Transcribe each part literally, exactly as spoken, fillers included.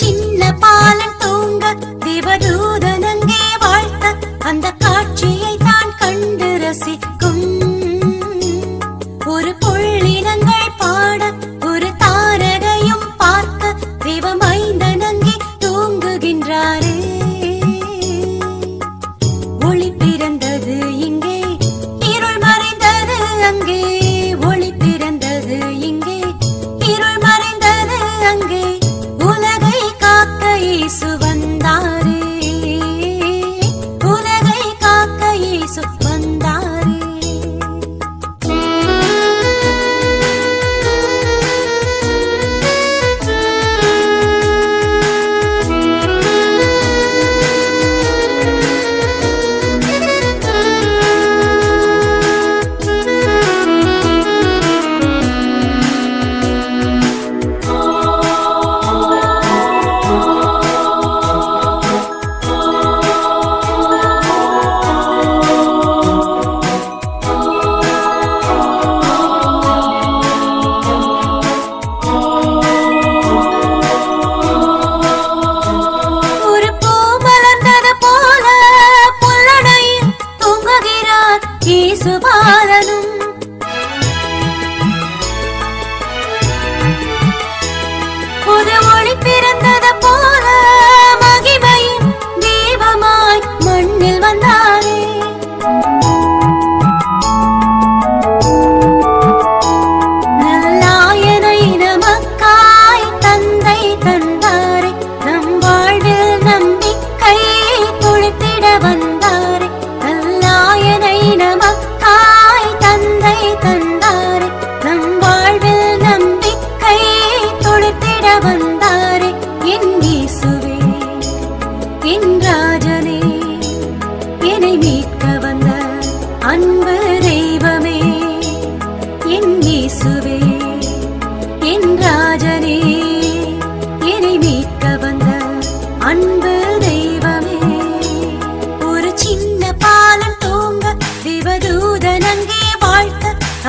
சின்ன பாலன் தூங்க தேவதூதன் அங்கே வாழ்த்த அந்த காட்சியை தான் கண்டு ரசிக்கும் ஒரு பொள்ளினங்கள் பாட ஒரு தாரகையும் பார்க்க தேவமைந்தன் அங்கே தூங்குகின்றாரே. ஒளி பிறந்தது இங்கே, இருள் மறைந்தது அங்கே. ஒளி பிறந்தது இங்கே, இருள் மறைந்தது அங்கே. உலகை காக்க இயேசு வந்தாரே, உலகை காக்க இயேசு வந்தாரே.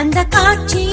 அந்த காட்சி